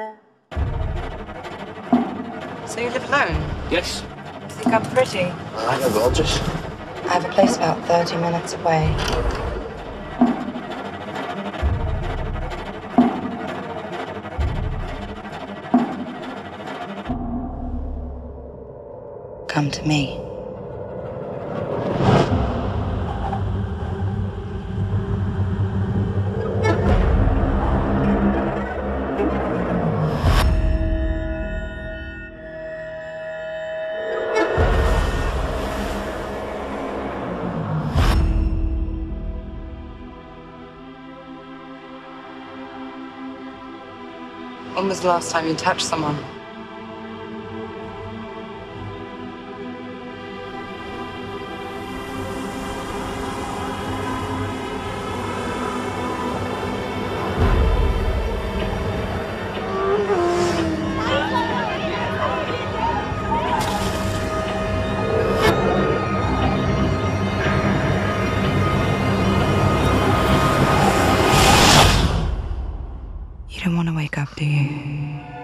So you live alone? Yes. Do you think I'm pretty? I know, gorgeous. I have a place about 30 minutes away. Come to me. When was the last time you touched someone? You don't want to wake up, do you?